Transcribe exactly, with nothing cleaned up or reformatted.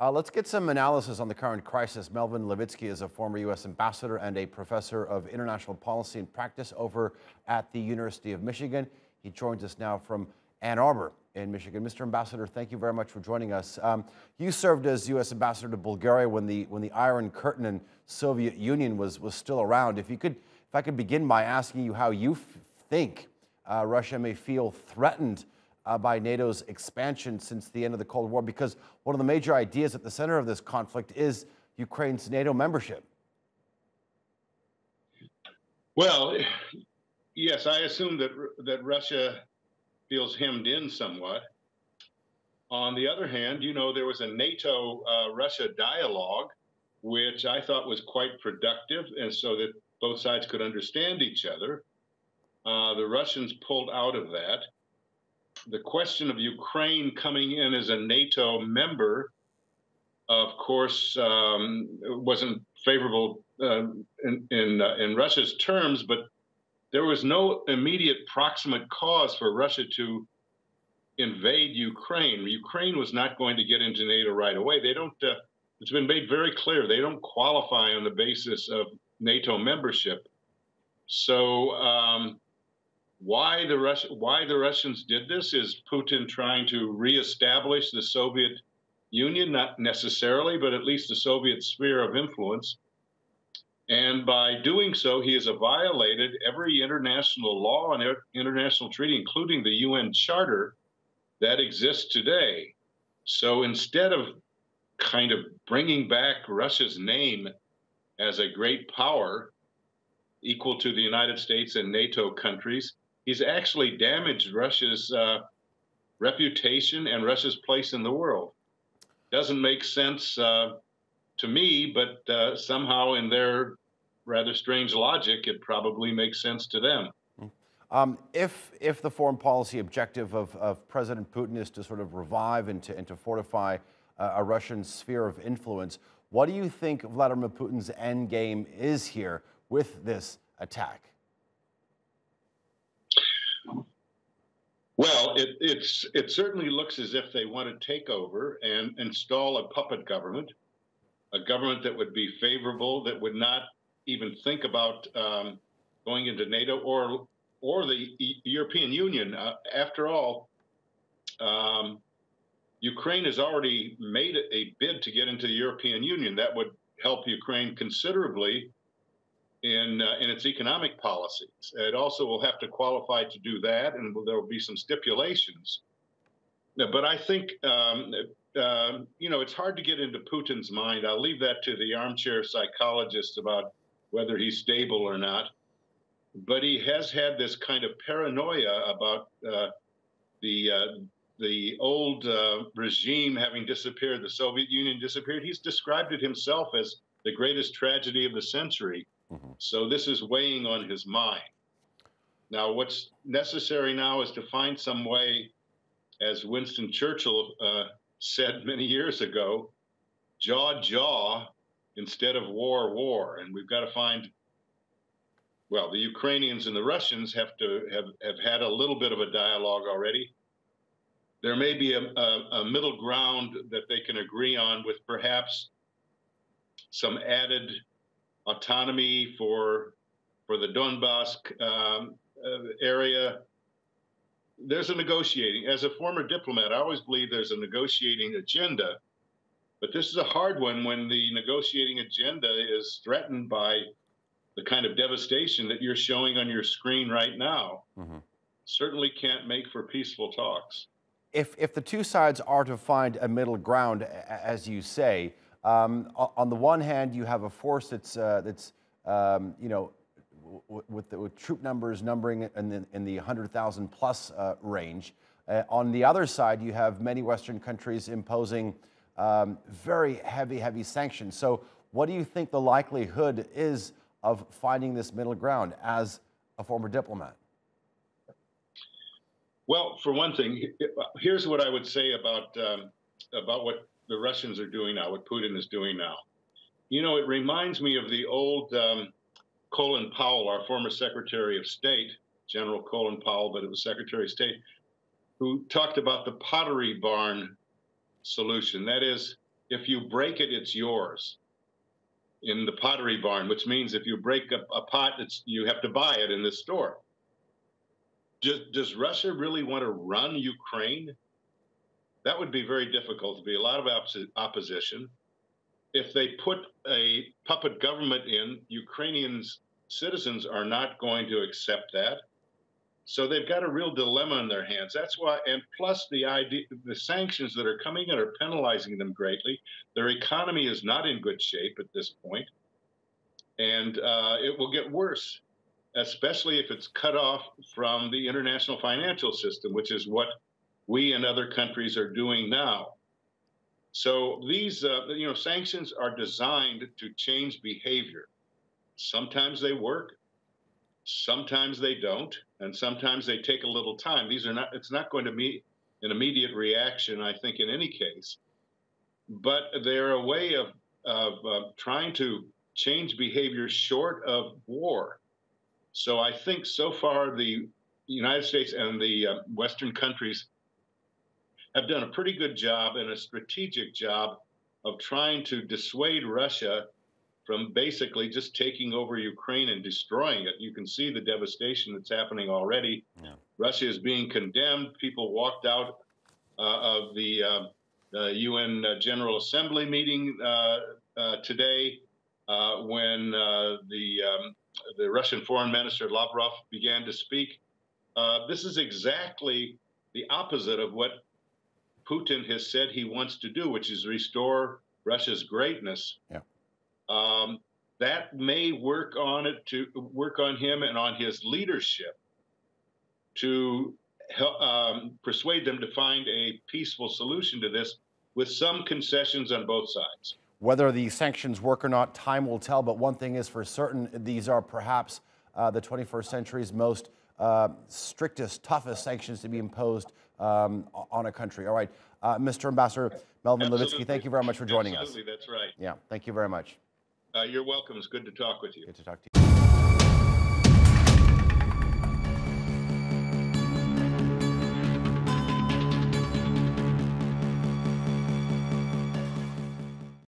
Uh, let's get some analysis on the current crisis. Melvyn Levitsky is a former U S ambassador and a professor of international policy and practice over at the University of Michigan. He joins us now from Ann Arbor in Michigan. Mister Ambassador, thank you very much for joining us. Um, you served as U S ambassador to Bulgaria when the when the Iron Curtain and Soviet Union was was still around. If you could, if I could begin by asking you how you f think uh, Russia may feel threatened Uh, by NATO's expansion since the end of the Cold War, because one of the major ideas at the center of this conflict is Ukraine's NATO membership. Well, yes, I assume that, that Russia feels hemmed in somewhat. On the other hand, you know, there was a NATO-Russia uh, dialogue, which I thought was quite productive, and so that both sides could understand each other. Uh, the Russians pulled out of that. The question of Ukraine coming in as a NATO member, of course, um, wasn't favorable uh, in in, uh, in Russia's terms, but there was no immediate proximate cause for Russia to invade Ukraine. Ukraine was not going to get into NATO right away. They don't. Uh, it's been made very clear they don't qualify on the basis of NATO membership. So. Um, Why the, Rus why the Russians did this? Is Putin trying to reestablish the Soviet Union? Not necessarily, but at least the Soviet sphere of influence. And by doing so, he has violated every international law and international treaty, including the U N Charter, that exists today. So instead of kind of bringing back Russia's name as a great power equal to the United States and NATO countries, he's actually damaged Russia's uh, reputation and Russia's place in the world. Doesn't make sense uh, to me, but uh, somehow in their rather strange logic, it probably makes sense to them. Um, if, if the foreign policy objective of, of President Putin is to sort of revive and to, and to fortify uh, a Russian sphere of influence, what do you think Vladimir Putin's end game is here with this attack? Well, it, it's, it certainly looks as if they want to take over and install a puppet government, a government that would be favorable, that would not even think about um, going into NATO or, or the e- European Union. Uh, after all, um, Ukraine has already made a bid to get into the European Union. That would help Ukraine considerably in uh, in its economic policies. It also will have to qualify to do that, and there will be some stipulations. But I think, um, uh, you know, it's hard to get into Putin's mind. I'll leave that to the armchair psychologists about whether he's stable or not. But he has had this kind of paranoia about uh, the, uh, the old uh, regime having disappeared, the Soviet Union disappeared. He's described it himself as the greatest tragedy of the century. Mm-hmm. So this is weighing on his mind. Now, what's necessary now is to find some way, as Winston Churchill uh, said many years ago, jaw, jaw, instead of war, war. And we've got to find, well, the Ukrainians and the Russians have to have, have had a little bit of a dialogue already. There may be a, a, a middle ground that they can agree on, with perhaps some added autonomy for for the Donbas um, uh, area. There's a negotiating. As a former diplomat, I always believe there's a negotiating agenda, but this is a hard one when the negotiating agenda is threatened by the kind of devastation that you're showing on your screen right now. Mm-hmm. Certainly can't make for peaceful talks. If, if the two sides are to find a middle ground, as you say, Um, on the one hand, you have a force that's uh, that's um, you know, w with, the, with troop numbers numbering in the, in the one hundred thousand plus uh, range. Uh, on the other side, you have many Western countries imposing um, very heavy, heavy sanctions. So, what do you think the likelihood is of finding this middle ground as a former diplomat? Well, for one thing, here's what I would say about um, about what the Russians are doing now, what Putin is doing now. You know, it reminds me of the old um, Colin Powell, our former Secretary of State, General Colin Powell, but it was Secretary of State, who talked about the pottery barn solution. That is, if you break it, it's yours in the Pottery Barn, which means if you break a, a pot, it's, you have to buy it in the store. Does, does Russia really want to run Ukraine? That would be very difficult. There'd be a lot of opposi- opposition. If they put a puppet government in, Ukrainian citizens are not going to accept that. So they've got a real dilemma in their hands. That's why, and plus the idea, the sanctions that are coming in are penalizing them greatly. Their economy is not in good shape at this point, and uh, it will get worse, especially if it's cut off from the international financial system, which is what we and other countries are doing now. So these, uh, you know, sanctions are designed to change behavior. Sometimes they work, sometimes they don't, and sometimes they take a little time. These are not, it's not going to be an immediate reaction, I think, in any case, but they're a way of, of, of trying to change behavior short of war. So I think so far the United States and the uh, Western countries have done a pretty good job and a strategic job of trying to dissuade Russia from basically just taking over Ukraine and destroying it. You can see the devastation that's happening already. Yeah. Russia is being condemned. People walked out uh, of the uh, uh, U N uh, General Assembly meeting uh, uh, today uh, when uh, the, um, the Russian Foreign Minister Lavrov began to speak. Uh, this is exactly the opposite of what Putin has said he wants to do, which is restore Russia's greatness. Yeah. Um, that may work on it to work on him and on his leadership to help, um, persuade them to find a peaceful solution to this with some concessions on both sides. Whether the sanctions work or not, time will tell. But one thing is for certain, these are perhaps uh, the twenty-first century's most Uh, strictest, toughest sanctions to be imposed um, on a country. All right, uh, Mister Ambassador Melvyn Levitsky, thank you very much for joining Absolutely, us. Absolutely, that's right. Yeah, thank you very much. Uh, you're welcome. It's good to talk with you. Good to talk to you.